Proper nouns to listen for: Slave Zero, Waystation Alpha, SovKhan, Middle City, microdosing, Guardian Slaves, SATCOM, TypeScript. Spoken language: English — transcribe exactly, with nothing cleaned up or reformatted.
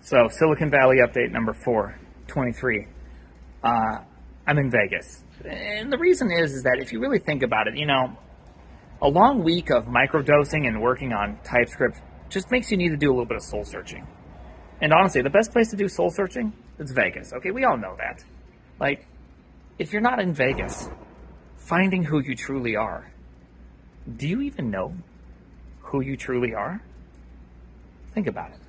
So Silicon Valley update number four twenty-three. Uh, I'm in Vegas. And the reason is, is that if you really think about it, you know, a long week of microdosing and working on TypeScript just makes you need to do a little bit of soul searching. And honestly, the best place to do soul searching is Vegas. Okay, we all know that. Like, if you're not in Vegas, finding who you truly are. Do you even know who you truly are? Think about it.